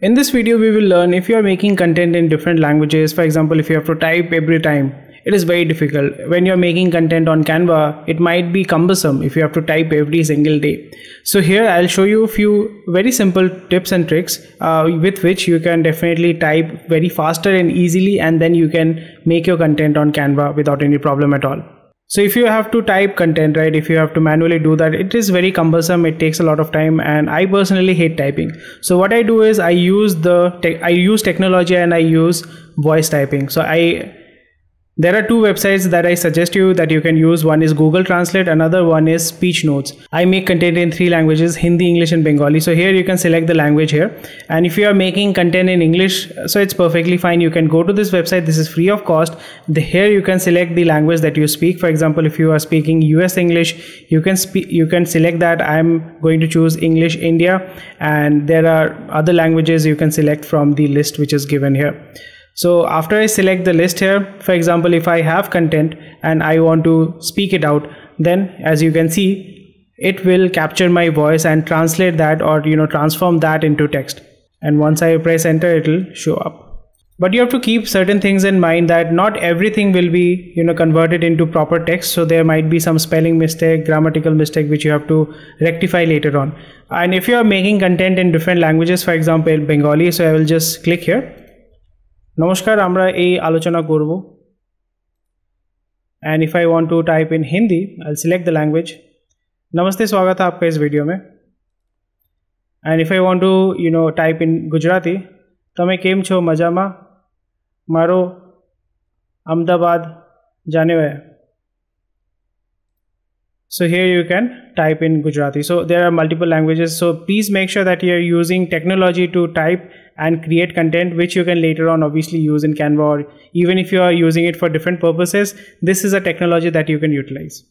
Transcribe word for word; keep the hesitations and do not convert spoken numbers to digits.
In this video, we will learn if you are making content in different languages. For example, if you have to type every time, it is very difficult. When you are making content on Canva, it might be cumbersome if you have to type every single day. So here I'll show you a few very simple tips and tricks uh, with which you can definitely type very faster and easily, and then you can make your content on Canva without any problem at all. So if you have to type content, right, if you have to manually do that, it is very cumbersome, it takes a lot of time, and I personally hate typing. So what I do is I use the tech, I use technology and I use voice typing. So I there are two websites that I suggest you that you can use. One is Google Translate, another one is Speech Notes. I make content in three languages: Hindi, English and Bengali. So here you can select the language here, and if you are making content in English, so it's perfectly fine. You can go to this website, this is free of cost. The, here you can select the language that you speak. For example, if you are speaking U S English, you can speak you can select that. I'm going to choose English India, and there are other languages you can select from the list which is given here. So after I select the list here, for example, if I have content and I want to speak it out, then as you can see, it will capture my voice and translate that, or you know, transform that into text. And once I press enter, it will show up. But you have to keep certain things in mind that not everything will be, you know, converted into proper text. So there might be some spelling mistake, grammatical mistake, which you have to rectify later on. And if you are making content in different languages, for example, Bengali, so I will just click here. নমস্কার, আমরা এই আলোচনা করব। And if I want to type in Hindi, I'll select the language. नमस्ते, स्वागत है आपका इस वीडियो में। And if I want to, you know, type in Gujarati, तमे केम छो मजामा, मारो अहमदाबाद जाने वाया। So here you can type in Gujarati. So there are multiple languages. So please make sure that you are using technology to type and create content, which you can later on obviously use in Canva, or even if you are using it for different purposes, this is a technology that you can utilize.